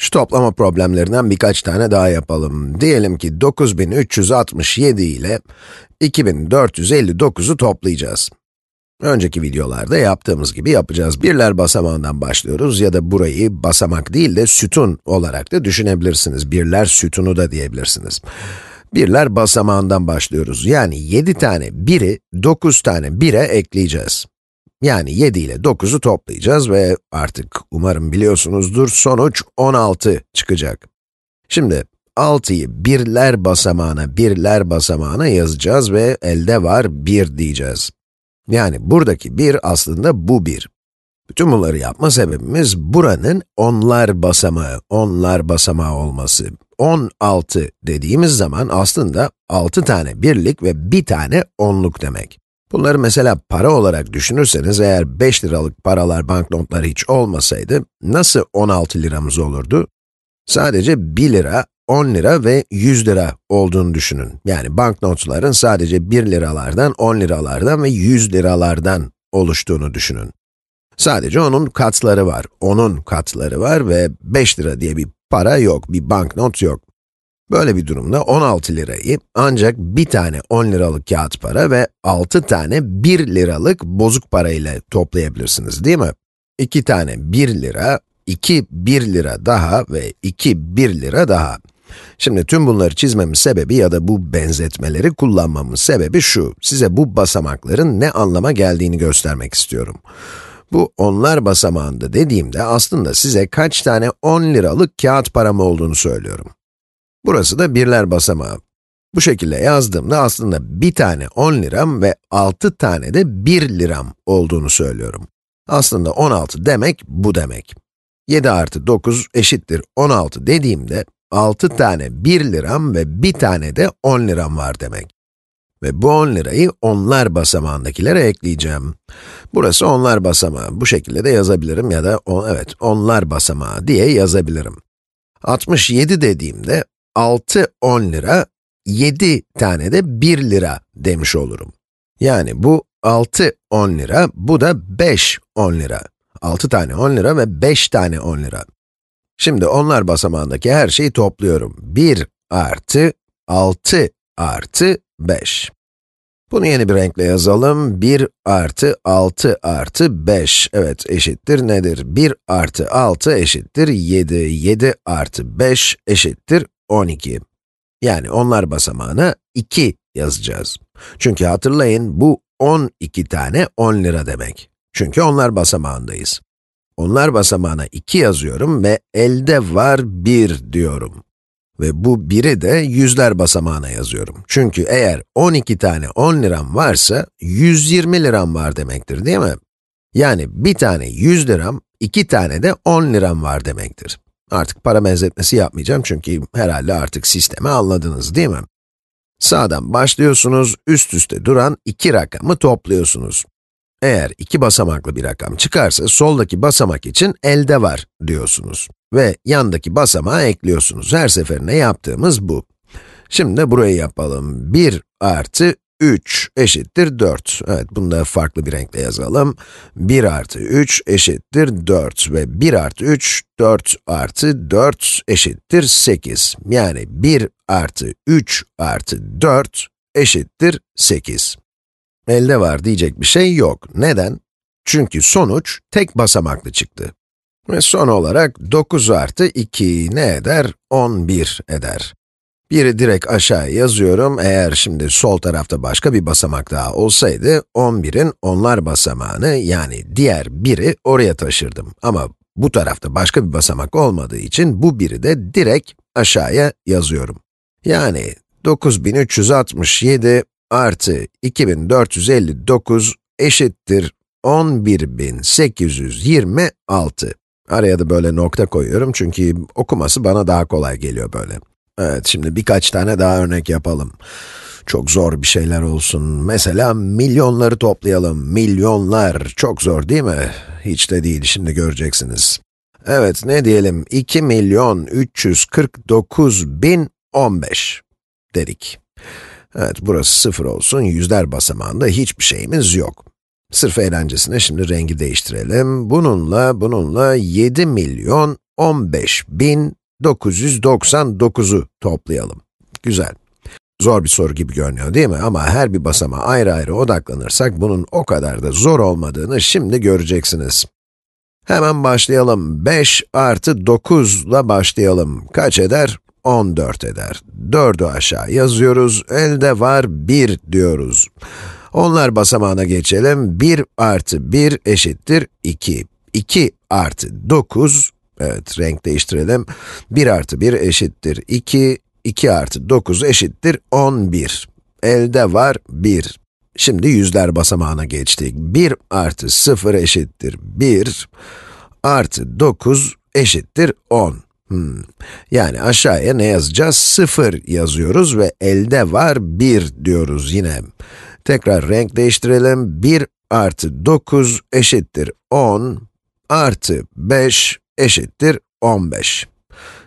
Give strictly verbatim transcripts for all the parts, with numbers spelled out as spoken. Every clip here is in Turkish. Şu toplama problemlerinden birkaç tane daha yapalım. Diyelim ki dokuz bin üç yüz altmış yedi ile iki bin dört yüz elli dokuzu toplayacağız. Önceki videolarda yaptığımız gibi yapacağız. Birler basamağından başlıyoruz ya da burayı basamak değil de sütun olarak da düşünebilirsiniz. Birler sütunu da diyebilirsiniz. Birler basamağından başlıyoruz. Yani yedi tane biri dokuz tane bire ekleyeceğiz. Yani yedi ile dokuzu toplayacağız ve artık umarım biliyorsunuzdur, sonuç on altı çıkacak. Şimdi altıyı birler basamağına, birler basamağına yazacağız ve elde var bir diyeceğiz. Yani buradaki bir aslında bu bir. Bütün bunları yapma sebebimiz buranın onlar basamağı, onlar basamağı olması. on altı dediğimiz zaman aslında altı tane birlik ve bir tane onluk demek. Bunları mesela para olarak düşünürseniz, eğer beş liralık paralar, banknotlar hiç olmasaydı, nasıl on altı liramız olurdu? Sadece bir lira, on lira ve yüz lira olduğunu düşünün. Yani banknotların sadece bir liralardan, on liralardan ve yüz liralardan oluştuğunu düşünün. Sadece onun katları var, onun katları var ve beş lira diye bir para yok, bir banknot yok. Böyle bir durumda on altı lirayı ancak bir tane on liralık kağıt para ve altı tane bir liralık bozuk para ile toplayabilirsiniz, değil mi? iki tane bir lira, iki bir lira daha ve iki bir lira daha. Şimdi tüm bunları çizmemin sebebi ya da bu benzetmeleri kullanmamın sebebi şu: size bu basamakların ne anlama geldiğini göstermek istiyorum. Bu onlar basamağında dediğimde aslında size kaç tane on liralık kağıt param olduğunu söylüyorum. Burası da birler basamağı. Bu şekilde yazdığımda aslında bir tane on liram ve altı tane de bir liram olduğunu söylüyorum. Aslında on altı demek bu demek. yedi artı dokuz eşittir on altı dediğimde altı tane bir liram ve bir tane de on liram var demek. Ve bu on lirayı onlar basamağındakilere ekleyeceğim. Burası onlar basamağı. Bu şekilde de yazabilirim ya da on, evet onlar basamağı diye yazabilirim. altmış yedi dediğimde altı on lira, yedi tane de bir lira demiş olurum. Yani bu altı on lira, bu da beş on lira. altı tane on lira ve beş tane on lira. Şimdi onlar basamağındaki her şeyi topluyorum. bir artı altı artı beş. Bunu yeni bir renkle yazalım. bir artı altı artı beş, evet eşittir nedir? bir artı altı eşittir yedi, yedi artı beş eşittir on iki. Yani onlar basamağına iki yazacağız. Çünkü hatırlayın, bu on iki tane on lira demek. Çünkü onlar basamağındayız. Onlar basamağına iki yazıyorum ve elde var bir diyorum. Ve bu biri de yüzler basamağına yazıyorum. Çünkü eğer on iki tane on liram varsa, yüz yirmi liram var demektir, değil mi? Yani bir tane yüz liram, iki tane de on liram var demektir. Artık para benzetmesi yapmayacağım çünkü herhalde artık sistemi anladınız, değil mi? Sağdan başlıyorsunuz, üst üste duran iki rakamı topluyorsunuz. Eğer iki basamaklı bir rakam çıkarsa, soldaki basamak için elde var diyorsunuz. Ve yandaki basamağa ekliyorsunuz. Her seferinde yaptığımız bu. Şimdi de burayı yapalım. bir artı üç eşittir dört. Evet, bunu da farklı bir renkle yazalım. bir artı üç eşittir dört ve bir artı üç, dört artı dört eşittir sekiz. Yani bir artı üç artı dört eşittir sekiz. Elde var diyecek bir şey yok. Neden? Çünkü sonuç tek basamaklı çıktı. Ve son olarak dokuz artı iki ne eder? on bir eder. biri direkt aşağıya yazıyorum. Eğer şimdi sol tarafta başka bir basamak daha olsaydı, on birin onlar basamağını, yani diğer biri oraya taşırdım. Ama bu tarafta başka bir basamak olmadığı için bu biri de direkt aşağıya yazıyorum. Yani dokuz bin üç yüz altmış yedi artı iki bin dört yüz elli dokuz eşittir on bir bin sekiz yüz yirmi altı. Araya da böyle nokta koyuyorum çünkü okuması bana daha kolay geliyor böyle. Evet, şimdi birkaç tane daha örnek yapalım. Çok zor bir şeyler olsun. Mesela milyonları toplayalım. Milyonlar çok zor, değil mi? Hiç de değil, şimdi göreceksiniz. Evet, ne diyelim? iki milyon üç yüz kırk dokuz bin on beş dedik. Evet, burası sıfır olsun. Yüzler basamağında hiçbir şeyimiz yok. Sırf eğlencesine şimdi rengi değiştirelim. Bununla, bununla yedi milyon on beş bin dokuz yüz doksan dokuzu toplayalım. Güzel. Zor bir soru gibi görünüyor değil mi? Ama her bir basamağa ayrı ayrı odaklanırsak bunun o kadar da zor olmadığını şimdi göreceksiniz. Hemen başlayalım. beş artı dokuz ile başlayalım. Kaç eder? on dört eder. dördü aşağı yazıyoruz. Elde var bir diyoruz. Onlar basamağına geçelim. bir artı bir eşittir iki. iki artı dokuz, evet renk değiştirelim. bir artı bir eşittir iki. iki artı dokuz eşittir on bir. Elde var bir. Şimdi yüzler basamağına geçtik. bir artı sıfır eşittir bir. Artı dokuz eşittir on. Hmm. Yani aşağıya ne yazacağız? sıfır yazıyoruz ve elde var bir diyoruz yine. Tekrar renk değiştirelim. bir artı dokuz eşittir on. Artı beş eşittir on beş.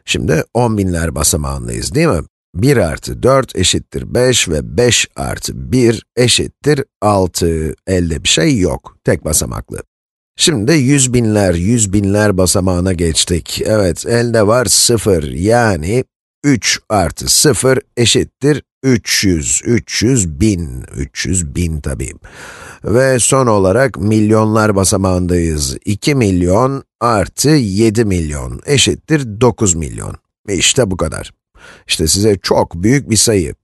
Şimdi on binler basamağındayız değil mi? bir artı dört eşittir beş ve beş artı bir eşittir altı. Elde bir şey yok. Tek basamaklı. Şimdi yüz binler, yüz binler basamağına geçtik. Evet, elde var sıfır. Yani üç artı sıfır eşittir üç yüz. üç yüz bin. üç yüz bin tabii. Ve son olarak milyonlar basamağındayız. iki milyon artı yedi milyon eşittir dokuz milyon. İşte bu kadar. İşte size çok büyük bir sayı.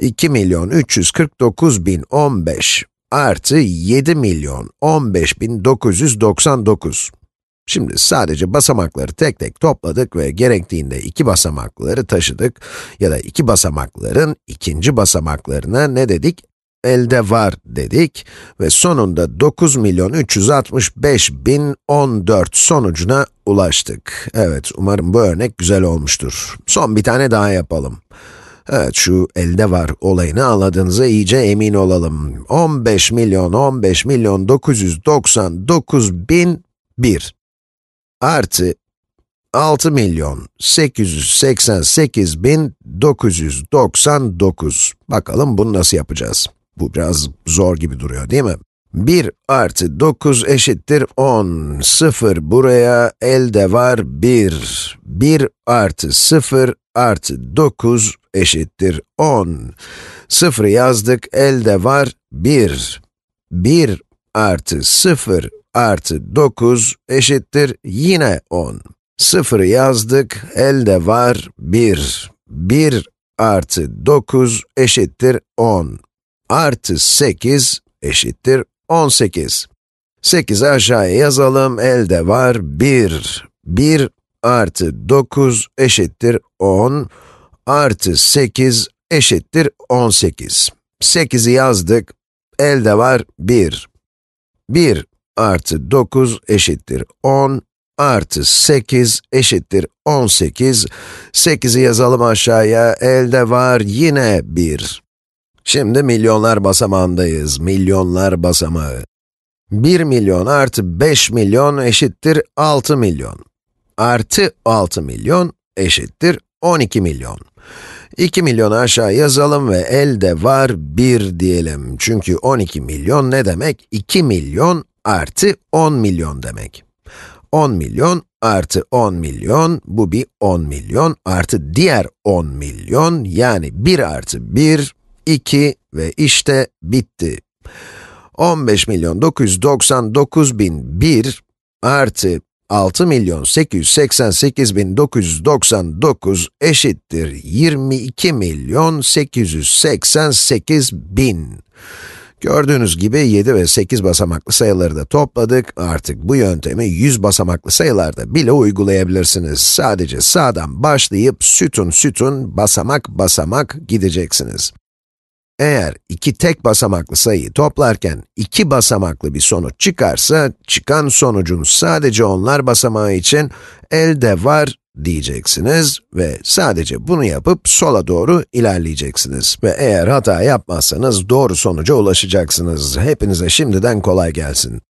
iki milyon üç yüz kırk dokuz bin on beş artı yedi milyon on beş bin dokuz yüz doksan dokuz. Şimdi sadece basamakları tek tek topladık ve gerektiğinde iki basamakları taşıdık ya da iki basamakların ikinci basamaklarına ne dedik? Elde var dedik ve sonunda dokuz milyon üç yüz altmış beş bin on dört sonucuna ulaştık. Evet, umarım bu örnek güzel olmuştur. Son bir tane daha yapalım. Evet, şu elde var olayını anladığınıza iyice emin olalım. on beş milyon on beş milyon dokuz yüz doksan dokuz bin bir artı altı milyon sekiz yüz seksen sekiz bin dokuz yüz doksan dokuz. Bakalım bunu nasıl yapacağız? Bu biraz zor gibi duruyor değil mi? bir artı dokuz eşittir on. sıfır buraya, elde var bir. bir artı sıfır artı dokuz eşittir on. sıfır yazdık, elde var bir. bir artı sıfır artı dokuz eşittir yine on. sıfır yazdık, elde var bir. bir artı dokuz eşittir on. Artı sekiz eşittir on sekiz. sekizi aşağıya yazalım, elde var bir. bir artı dokuz eşittir on. Artı sekiz eşittir on sekiz. sekizi yazdık, elde var bir. bir artı dokuz eşittir on. Artı sekiz eşittir on sekiz. sekizi yazalım aşağıya, elde var yine bir. Şimdi milyonlar basamağındayız, milyonlar basamağı. bir milyon artı beş milyon eşittir altı milyon. Artı altı milyon eşittir on iki milyon. iki milyonu aşağı yazalım ve elde var bir diyelim. Çünkü on iki milyon ne demek? iki milyon artı on milyon demek. on milyon artı on milyon, bu bir on milyon artı diğer on milyon, yani bir artı bir, iki ve işte bitti. on beş milyon dokuz yüz doksan dokuz bin bir artı altı milyon sekiz yüz seksen sekiz bin dokuz yüz doksan dokuz eşittir yirmi iki milyon sekiz yüz seksen sekiz bin. Gördüğünüz gibi yedi ve sekiz basamaklı sayıları da topladık. Artık bu yöntemi yüz basamaklı sayılarda bile uygulayabilirsiniz. Sadece sağdan başlayıp sütun sütun, basamak basamak gideceksiniz. Eğer iki tek basamaklı sayıyı toplarken iki basamaklı bir sonuç çıkarsa, çıkan sonucun sadece onlar basamağı için elde var diyeceksiniz ve sadece bunu yapıp sola doğru ilerleyeceksiniz. Ve eğer hata yapmazsanız doğru sonuca ulaşacaksınız. Hepinize şimdiden kolay gelsin.